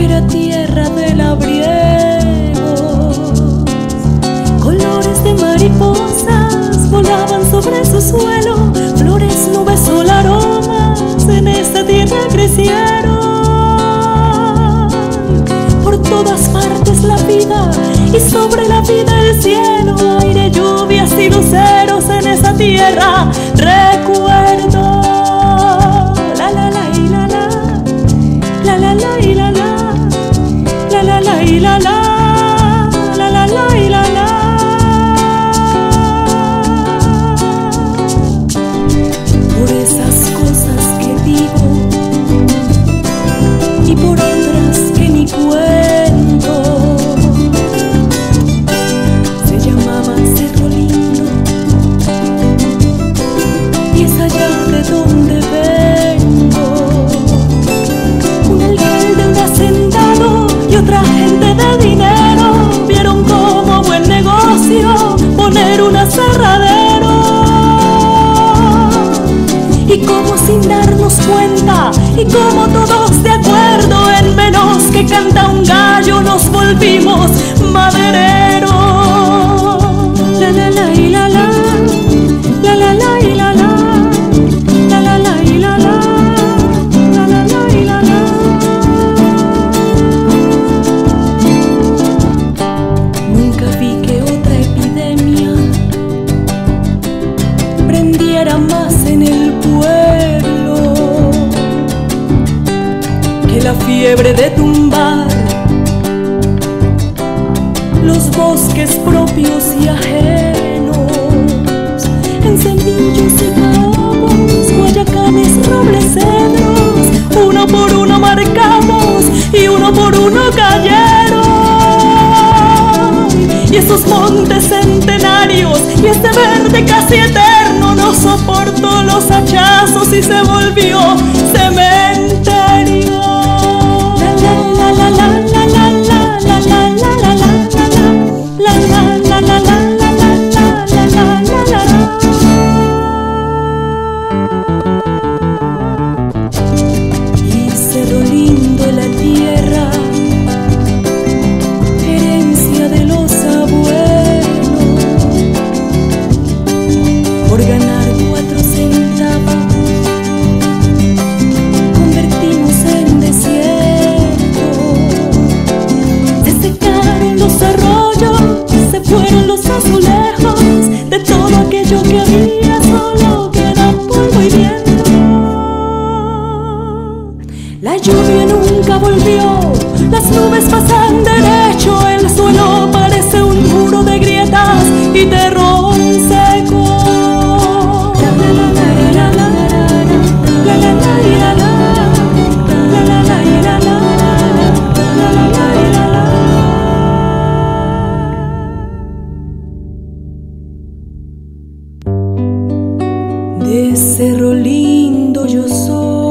era tierra de labriegos. Colores de mariposas volaban sobre su suelo, flores, nubes, sol, aromas en esta tierra crecieron. Por todas partes la vida y sobre la vida el cielo, aire, lluvias y luceros en esta tierra recuerdo. La la la la la la la. Por esas cosas que digo y por otras que ni cuento. Se llamaba Cerro Lindo y es allá de donde vengo. Un alcalde, un hacendado y otra gente de dinero vieron como buen negocio poner un aserradero. Y como sin darnos cuenta y como todos de acuerdo, en menos que canta un gallo nos volvimos madereros. La la la y la la, la la la y la la, la la la y la la. Prendiera más en el pueblo que la fiebre de tumbar los bosques propios y ajenos en semillos y caombos, guayacanes, robles, cedros. Uno por uno marcamos y uno por uno cayeron. Y esos montes centenarios y este verde casi eterno no soportó los hachazos y se volvió cementerio. La la la la la la la la la la la la la la la. Y Cerro Lindo, la tierra, herencia de los abuelos. Fueron los azulejos de todo aquello que había, solo queda polvo y viento. La lluvia nunca volvió, las nubes pasan derecho, el suelo parece un muro de grietas y terror seco. De Cerro Lindo yo soy.